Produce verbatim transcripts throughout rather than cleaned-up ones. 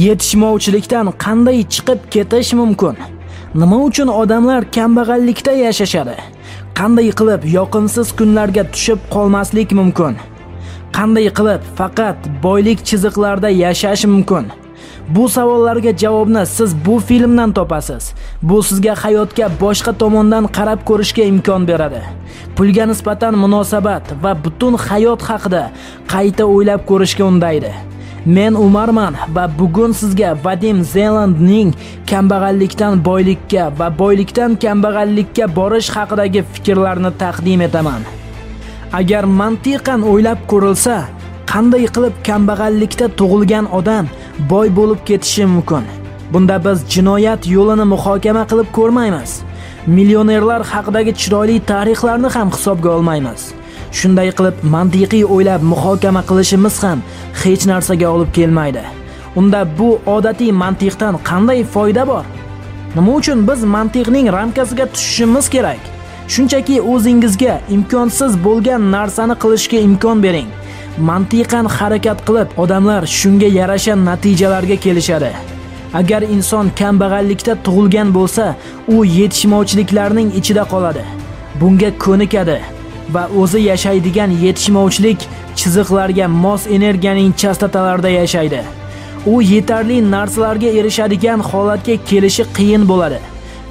yetishmovchilikdan qanday chiqib ketish mumkin? Nima uchun odamlar kambag'allikda yashashadi? Qanday qilib yoqimsiz kunlarga tushib qolmaslik mumkin? Qanday qilib faqat boylik chiziqlarida yashash mumkin? Bu savollarga javobni siz bu filmdan topasiz. Bu sizga hayotga boshqa tomondan qarab ko'rishga imkon beradi. Pulga nisbatan munosabat va butun hayot haqida qayta o'ylab ko'rishga undaydi. Men Umarman va bugun sizga Vadim Zelandning kambag'allikdan boylikka va boylikdan kambag'allikka borish haqidagi fikrlarni taqdim etaman. Agar mantiqan o'ylab ko'rilsa, qanday qilib kambag'allikda tug'ilgan odam boy bo'lib ketishi mumkin? Bunda biz jinoyat yo'lini muhokama qilib ko'rmaymiz. Millionerlar haqidagi chiroyli tarixlarni ham hisobga olmaymiz. Shunday qilib mantiqiy o'ylab muhokama qilishimiz ham hech narsaga olib kelmaydi. Unda bu odatiy mantiqdan qanday foyda bor? Nima uchun biz mantiqning ramkasiga tushishimiz kerak? Shunchaki o'zingizga imkonsiz bo'lgan narsani qilishga imkon bering. Mantiqan harakat qilib, odamlar shunga yarasha natijalarga kelishadi. Agar inson kambag'allikda tug'ilgan bo'lsa, u yetishmovchiliklarning ichida qoladi. Bunga ko'nikadi va o'zi yashaydigan yetishmovchilik chiziqlarga mos energiyaning chastatalarida yashaydi. U yetarli narsalarga erishadigan holatga kelishi qiyin bo'ladi.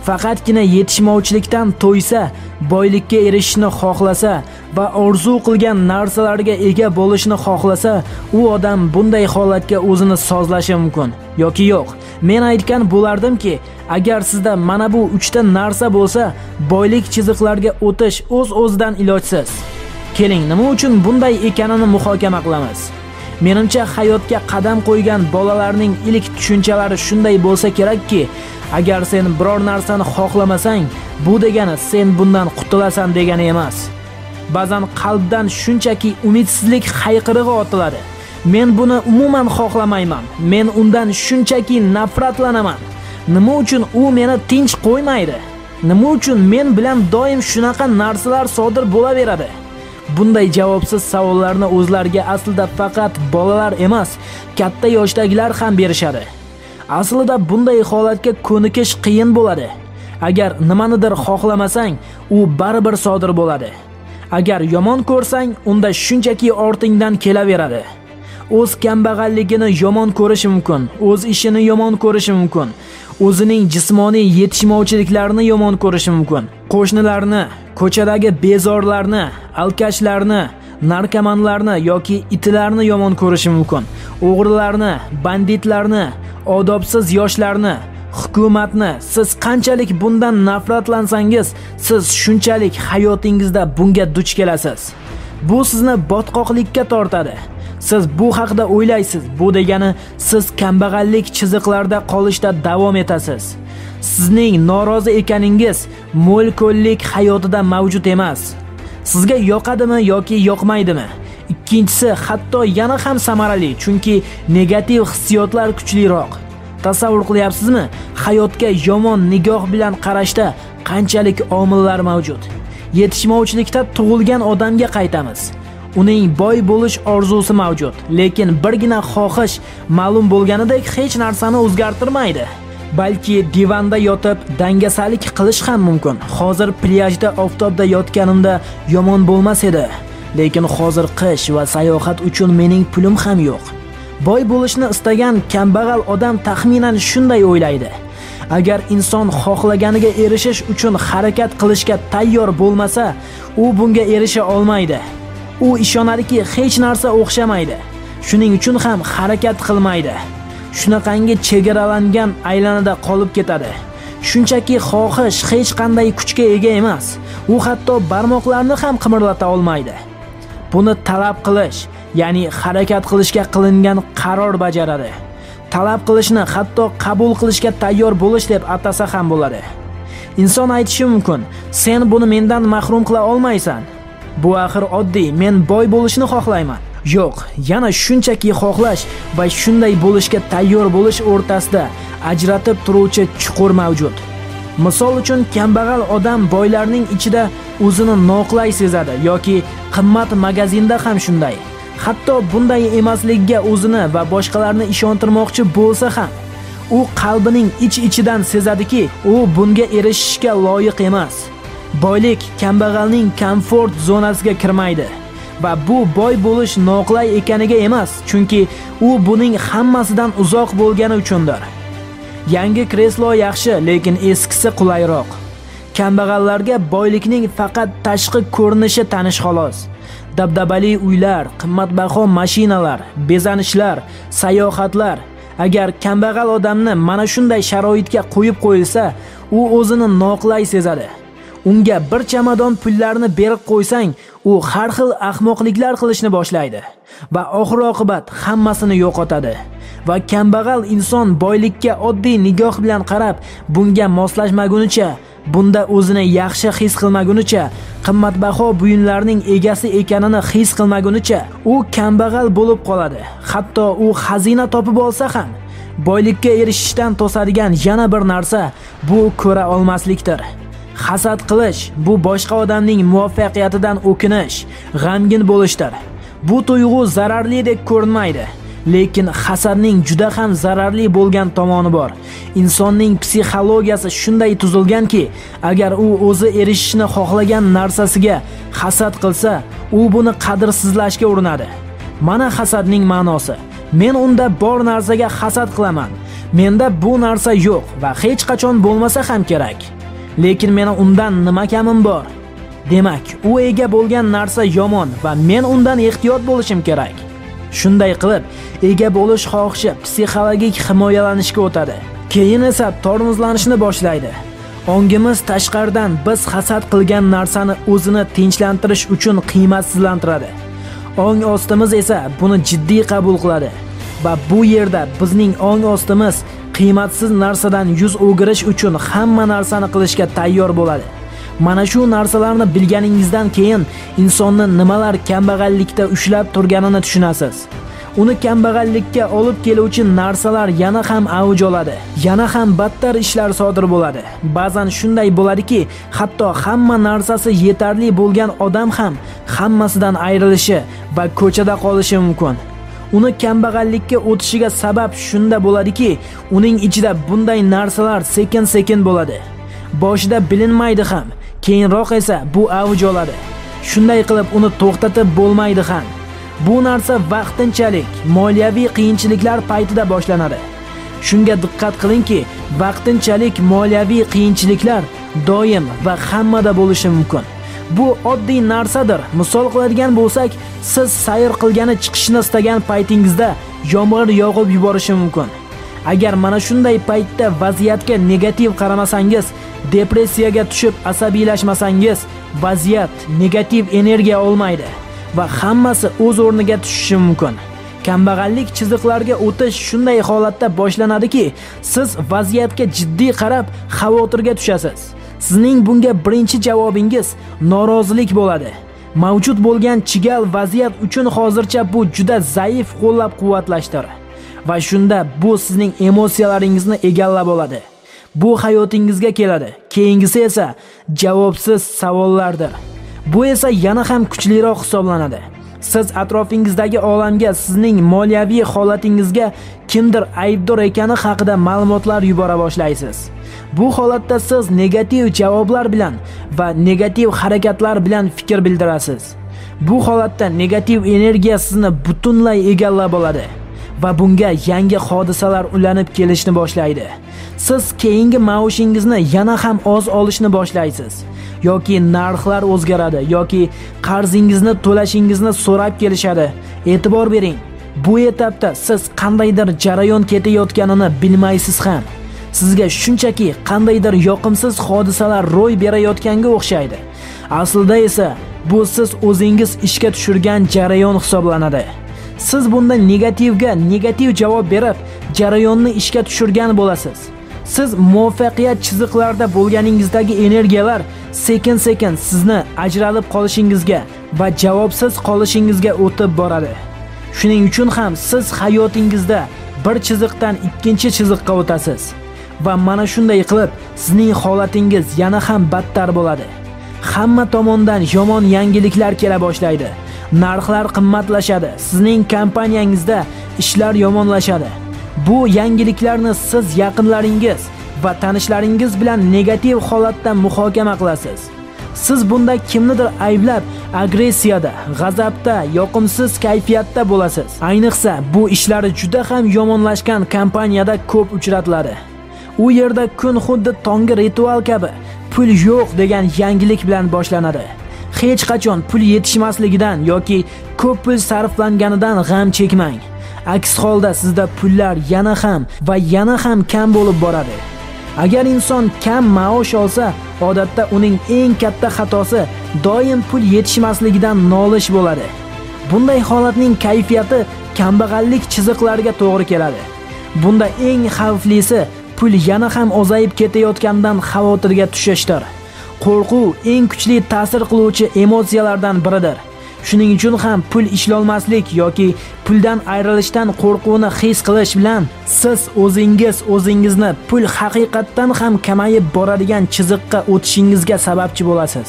Faqatgina yetishmovchilikdan to'ysa, boylikka erishishni xohlasa va orzu qilgan narsalarga ega bo'lishni xohlasa, u odam bunday holatga o'zini sozlashi mumkin yoki yo'q. Men aytgan bo'lardimki, agar sizda mana bu uchta narsa bo'lsa, boylik chiziqlarga o'tish o'z-o'zidan ilojsiz. Keling, nima uchun bunday ekanini muhokama qilamiz. Menimcha, hayotga qadam qo'ygan bolalarning ilk tushunchalari shunday bo'lsa kerakki, agar sen biror narsani xohlamasang, bu degani sen bundan qutulasan degani emas. Ba'zan qalbdan shunchaki umidsizlik hayqirig'i otiladi. Men buni umuman xohlamayman. Men undan shunchaki nafratlanaman. Nima uchun u meni tinch qo'ymaydi? Nima uchun men bilan doim shunaqa narsalar sodir bo'laveradi? Bunday javobsiz savollarni o'zlariga aslida faqat bolalar emas, katta yoshdagilar ham berishadi. Aslida bunday holatga ko'nikish qiyin bo'ladi. Agar nimanidir xohlamasang, u baribir sodir bo'ladi. Agar yomon ko'rsang, unda shunchaki ortingdan kelaveradi. O'z kambag'alligini yomon ko'rishi mumkin, o'z ishini yomon ko'rishi mumkin, o'zining jismoniy yetishmovchiliklarini yomon ko'rishi mumkin, qo'shnilarni, ko'chadagi bezorlarni, alkashlarni, narkomanlarni yoki itlarni yomon ko'rishi mumkin, o'g'rilarni, banditlarni, odobsiz yoshlarni, hukumatni. Siz qanchalik bundan nafratlansangiz, siz shunchalik hayotingizda bunga duch kelasiz. Bu sizni botqoqlikka tortadi. Siz bu haqda o'ylaysiz. Bu degani siz kambag'allik chiziqlarida qolishda davom etasiz. Sizning norozi ekaningiz mo'l-ko'llik hayotida mavjud emas. Sizga yoqadimi yoki yoqmaydimi? Ikkinchisi hatto yana ham samarali, chunki negativ hissiyotlar kuchliroq. Tasavvur qilyapsizmi? Hayotga yomon nigoh bilan qarashda qanchalik omillar mavjud. Yetishmovchilikda tug'ilgan odamga qaytamiz. Uning boy bo'lish orzusi mavjud, lekin birgina xohish ma'lum bo'lganidek hech narsani o'zgartirmaydi. Balki divanda yotib dangasalik qilish ham mumkin. Hozir plyajda oftobda yotganimda yomon bo'lmas edi, lekin hozir qish va sayohat uchun mening pulim ham yo'q. Boy bo'lishni istagan kambag'al odam taxminan shunday o'ylaydi. Agar inson xohlaganiga erishish uchun harakat qilishga tayyor bo'lmasa, u bunga erisha olmaydi. U ishonadiki, hech narsa o'xshamaydi. Shuning uchun ham harakat qilmaydi. Shunaqangi chegaralangan aylanada qolib ketadi. Shunchaki xohish hech qanday kuchga ega emas. U hatto barmoqlarini ham qimirlata olmaydi. Buni talab qilish, ya'ni harakat qilishga qilingan qaror bajaradi. Talab qilishni hatto qabul qilishga tayyor bo'lish deb atasa ham bo'ladi. Inson aytishi mumkin, sen buni mendan mahrum qila olmaysan. Bu axir oddiy, men boy bo'lishni xohlayman. Yo'q, yana shunchaki xohlash va shunday bo'lishga tayyor bo'lish o'rtasida ajratib turuvchi chuqur mavjud. Misol uchun, kambag'al odam boylarning ichida o'zini noqulay sezadi yoki qimmat magazinda ham shunday. Hatto bunday emasligiga o'zini va boshqalarni ishontirmoqchi bo'lsa ham, u qalbining ich-ichidan sezadiki, u bunga erishishga loyiq emas. Boylik kambag'alning komfort zonasiga kirmaydi va bu boy bo'lish noqulay ekaniga emas, chunki u buning hammasidan uzoq bo'lgani uchundir. Yangi kreslo yaxshi, lekin eskisi qulayroq. Kambag'allarga boylikning faqat tashqi ko'rinishi tanish xolos. Dabdabali uylar, qimmatbaho mashinalar, bezanishlar, sayohatlar. Agar kambag'al odamni mana shunday sharoitga qo'yib qo'yilsa, u o'zini noqulay sezadi. Unga bir chamadon pullarni berib qo'ysang, u har xil ahmoqliklar qilishni boshlaydi va oxir-oqibat hammasini yo'qotadi. Va kambag'al inson boylikka oddiy nigoh bilan qarab, bunga moslashmagunicha, bunda o'zini yaxshi his qilmagunicha, qimmatbaho buyumlarning egasi ekanini his qilmagunicha, u kambag'al bo'lib qoladi. Hatto u xazina topib olsa ham, boylikka erishishdan to'sadigan yana bir narsa bu ko'ra olmaslikdir. Hasad qilish bu boshqa odamning muvaffaqiyatidan o'kinish, g'amgin bo'lishdir. Bu tuyg'u zararlidek ko'rinmaydi. Lekin hasadning juda ham zararli bo'lgan tomoni bor. Insonning psixologiyasi shunday tuzilganki, agar u o'zi erishishni xohlagan narsasiga hasad qilsa, u buni qadrsizlashga urinadi. Mana hasadning ma'nosi. Men unda bor narsaga hasad qilaman. Menda bu narsa yo'q va hech qachon bo'lmasa ham kerak. Lekin meni undan nima kamim bor? Demak, u ega bo'lgan narsa yomon va men undan ehtiyot bo'lishim kerak. Shunday qilib, ega bo'lish xohishi psixologik himoyalanishga o'tadi. Keyin esa tormozlanishni boshlaydi. Ongimiz tashqaridan biz hasad qilgan narsani o'zini tinchlantirish uchun qiymatsizlantiradi. Ong ostimiz esa buni jiddiy qabul qiladi va bu yerda bizning ong ostimiz qiymatsiz narsadan yuz o'girish uchun hamma narsani qilishga tayyor bo'ladi. Mana shu narsalarni bilganingizdan keyin insonni nimalar kambag'allikda ushlab turganini tushunasiz. Uni kambag'allikka olib keluvchi narsalar yana ham avj oladi. Yana ham battar ishlar sodir bo'ladi. Ba'zan shunday bo'ladiki, hatto hamma narsasi yetarli bo'lgan odam ham hammasidan ayrilishi va ko'chada qolishi mumkin. Uni kambag'allikka o'tishiga sabab shunda bo'ladiki, uning ichida bunday narsalar sekin-sekin bo'ladi. Boshida bilinmaydi ham. Keyinroq esa bu avj oladi. Shunday qilib uni to'xtatib bo'lmaydi ham. Bu narsa vaqtinchalik moliyaviy qiyinchiliklar paytida boshlanadi. Shunga diqqat qilingki, vaqtinchalik moliyaviy qiyinchiliklar doim va hammada bo'lishi mumkin. Bu oddiy narsadir. Misol qiladigan bo'lsak, siz sayr qilgani chiqishni istagan paytingizda yomg'ir yog'ib yuborishi mumkin. Agar mana shunday paytda vaziyatga negativ qaramasangiz, depressiyaga tushib asabiylashmasangiz, vaziyat negativ energiya olmaydi va hammasi o'z o'rniga tushishi mumkin. Kambag'allik chiziqlarga o'tish shunday holatda boshlanadiki, siz vaziyatga jiddiy qarab xavotirga tushasiz. Sizning bunga birinchi javobingiz norozilik bo'ladi. Mavjud bo'lgan chigal vaziyat uchun hozircha bu juda zaif qo'llab-quvvatlashdir va shunda bu sizning emotsiyalaringizni egallab oladi. Bu hayotingizga keladi. Keyingisi esa javobsiz savollardir. Bu esa yana ham kuchliroq hisoblanadi. Siz atrofingizdagi olamga sizning moliyaviy holatingizga kimdir aybdor ekani haqida ma'lumotlar yubora boshlaysiz. Bu holatda siz negativ javoblar bilan va negativ harakatlar bilan fikr bildirasiz. Bu holatda negativ energiya sizni butunlay egallab oladi va bunga yangi hodisalar ulanib kelishni boshlaydi. Siz keyingi maoshingizni yana ham oz olishni boshlaysiz. Yoki narxlar o'zgaradi, yoki qarzingizni to'lashingizni so'rab kelishadi. E'tibor bering, bu etapda siz qandaydir jarayon ketayotganini bilmaysiz ham. Sizga shunchaki qandaydir yoqimsiz hodisalar ro'y berayotganga o'xshaydi. Aslida esa bu siz o'zingiz ishga tushirgan jarayon hisoblanadi. Siz bunda negativga negativ javob berib, jarayonni ishga tushirgan bo'lasiz. Siz muvaffaqiyat chiziqlarida bo'lganingizdagi energiyalar sekin-sekin sizni ajralib qolishingizga va javobsiz qolishingizga o'tib boradi. Shuning uchun ham siz hayotingizda bir chiziqdan ikkinchi chiziqqa o'tasiz va mana shunday qilib sizning holatingiz yana ham battar bo'ladi. Hamma tomondan yomon yangiliklar kela boshlaydi. narxlar qimmatlashadi, sizning kompaniyangizda ishlar yomonlashadi. Bu yangiliklarni siz yaqinlaringiz va tanishlaringiz bilan negativ holatda muhokama qilasiz. Siz bunda kimnidir ayblab, agressiyada, g'azabda, yoqimsiz kayfiyatda bo'lasiz. Ayniqsa, bu ishlari juda ham yomonlashgan kompaniyada ko'p uchratiladi. U yerda kun xuddi tonggi ritual kabi pul yo'q degan yangilik bilan boshlanadi. Hech qachon pul yetishmasligidan yoki ko'p pul sarflanganidan g'am chekmang. Aks holda sizda pullar yana ham va yana ham kam bo'lib boradi. Agar inson kam maosh olsa, odatda uning eng katta xatosi doim pul yetishmasligidan nolish bo'ladi. Bunday holatning kayfiyati kambag'allik chiziqlariga to'g'ri keladi. Bunda eng xavflisi pul yana ham ozayib ketayotganidan xavotirga tushishdir. Qo'rquv eng kuchli ta'sir qiluvchi emotsiyalardan biridir. Shuning uchun ham pul ishlolmaslik yoki puldan ayrilishdan qo'rquvni his qilish bilan siz o'zingiz o'zingizni pul haqiqatdan ham kamayib boradigan chiziqqa o'tishingizga sababchi bo'lasiz.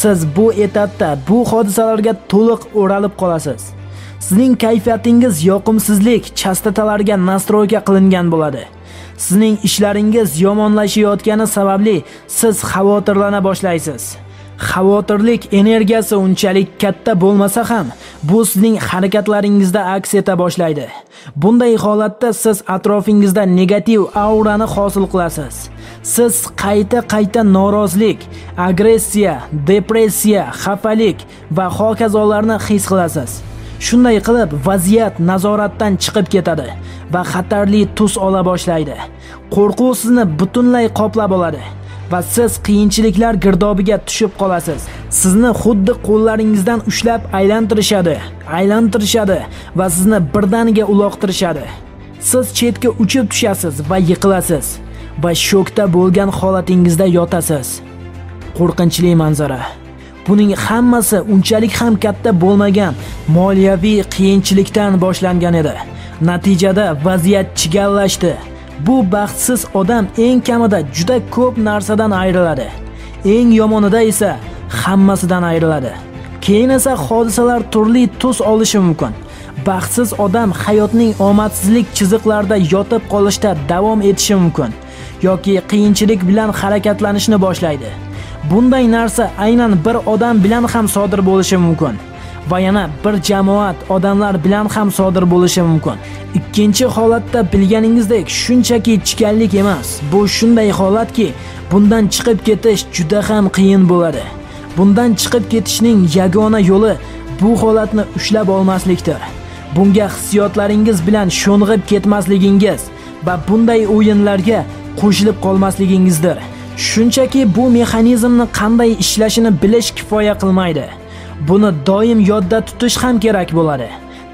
Siz bu etapda bu hodisalarga to'liq o'ralib qolasiz. Sizning kayfiyatingiz yoqimsizlik chastotalariga nastroyga qilingan bo'ladi. Sizning ishlaringiz yomonlashayotgani sababli siz xavotirlana boshlaysiz. Xavotirlik energiyasi unchalik katta bo'lmasa ham, bu sizning harakatlaringizda aks eta boshlaydi. Bunday holatda siz atrofingizda negativ aurani hosil qilasiz. Siz qayta-qayta norozilik, agressiya, depressiya, xafalik va hokazolarni his qilasiz. Shunday qilib, vaziyat nazoratdan chiqib ketadi va xatarli tus ola boshlaydi. Qo'rquv sizni butunlay qoplab oladi va siz qiyinchiliklar girdobiga tushib qolasiz. Sizni xuddi qo'llaringizdan ushlab aylantirishadi, aylantirishadi va sizni birdaniga uloqtirishadi. Siz chetga uchib tushasiz va yiqilasiz va shokda bo'lgan holatingizda yotasiz. Qo'rqinchli manzara. Buning hammasi unchalik ham katta bo'lmagan moliyaviy qiyinchilikdan boshlangan edi. Natijada vaziyat chigallashdi. Bu baxtsiz odam eng kamida juda ko'p narsadan ayriladi. Eng yomonida esa hammasidan ayriladi. Keyin esa hodisalar turli tus olishi mumkin. Baxtsiz odam hayotning omadsizlik chiziqlarida yotib qolishda davom etishi mumkin yoki qiyinchilik bilan harakatlanishni boshlaydi. Bunday narsa aynan bir odam bilan ham sodir bo'lishi mumkin va yana bir jamoat odamlar bilan ham sodir bo'lishi mumkin. Ikkinchi holatda bilganingizdek shunchaki chiqanlik emas. Bu shunday holatki, bundan chiqib ketish juda ham qiyin bo'ladi. Bundan chiqib ketishning yagona yo'li bu holatni ushlab olmaslikdir. Bunga hissiyotlaringiz bilan sho'ng'ib ketmasligingiz va bunday o'yinlarga qo'shilib qolmasligingizdir. Shunchaki bu mexanizmni qanday ishlashini bilish kifoya qilmaydi. Buni doim yodda tutish ham kerak bo'ladi.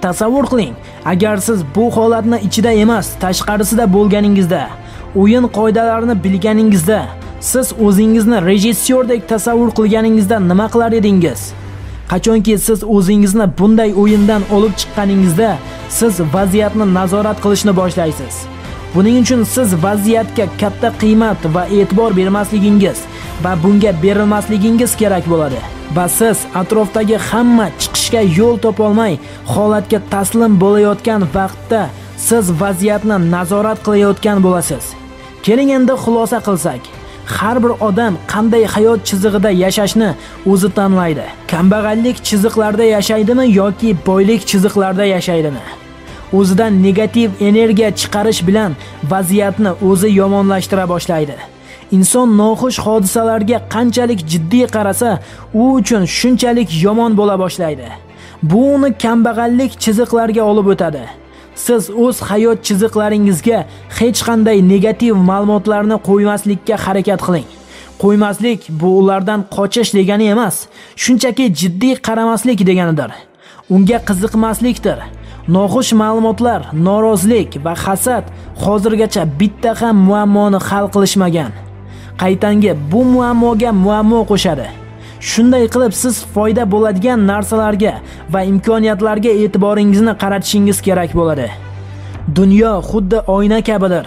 Tasavvur qiling, agar siz bu holatni ichida emas, tashqarisida bo'lganingizda, o'yin qoidalarini bilganingizda, siz o'zingizni rejissordek tasavvur qilganingizda nima qilar edingiz? Qachonki siz o'zingizni bunday o'yindan olib chiqqaningizda, siz vaziyatni nazorat qilishni boshlaysiz. Buning uchun siz vaziyatga katta qiymat va e'tibor bermasligingiz va bunga berilmasligingiz kerak bo'ladi. Va siz atrofdagi hamma chiqishga yo'l topa olmay, holatga taslim bo'layotgan vaqtda siz vaziyatni nazorat qilayotgan bo'lasiz. Keling endi xulosa qilsak, har bir odam qanday hayot chizig'ida yashashni o'zi tanlaydi. Kambag'allik chiziqlarida yashaydimi yoki boylik chiziqlarida yashaydimi? O'zidan negativ energiya chiqarish bilan vaziyatni o'zi yomonlashtira boshlaydi. Inson noxush hodisalarga qanchalik jiddiy qarasa, u uchun shunchalik yomon bo'la boshlaydi. Bu uni kambag'allik chiziqlariga olib o'tadi. Siz o'z hayot chiziqlaringizga hech qanday negativ ma'lumotlarni qo'ymaslikka harakat qiling. Qo'ymaslik bu ulardan qochish degani emas, shunchaki jiddiy qaramaslik deganidir. Unga qiziqmaslikdir. Noxush ma'lumotlar, norozilik va hasad hozirgacha bitta ham muammoni hal qilishmagan. Qaytangi bu muammoga muammo qo'shadi. Shunday qilib siz foyda bo'ladigan narsalarga va imkoniyatlarga e'tiboringizni qaratishingiz kerak bo'ladi. Dunyo xuddi oyna kabidir.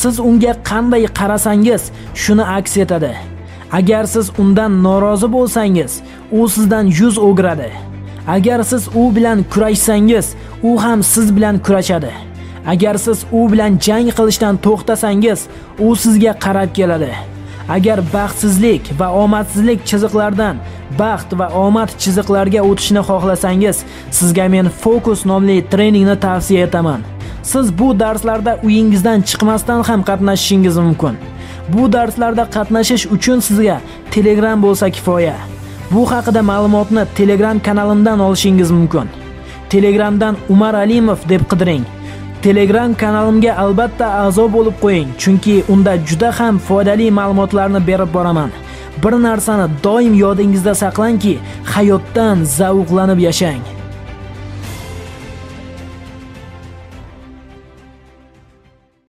Siz unga qanday qarasangiz, shuni aks etadi. Agar siz undan norozi bo'lsangiz, u sizdan yuz o'giradi. Agar siz u bilan kurashsangiz, u ham siz bilan kurashadi. Agar siz u bilan jang qilishdan to'xtasangiz, u sizga qarab keladi. Agar baxtsizlik va omadsizlik chiziqlardan baxt va omad chiziqlarga o'tishni xohlasangiz, sizga men Fokus nomli treningni tavsiya etaman. Siz bu darslarda uyingizdan chiqmasdan ham qatnashishingiz mumkin. Bu darslarda qatnashish uchun sizga Telegram bo'lsa kifoya. Bu haqida ma'lumotni Telegram kanalimdan olishingiz mumkin. Telegramdan Umar Alimov deb qidiring. Telegram kanalimga albatta a'zo bo'lib qo'ying, chunki unda juda ham foydali ma'lumotlarni berib boraman. Bir narsani doim yodingizda saqlanki, hayotdan zavqlanib yashang.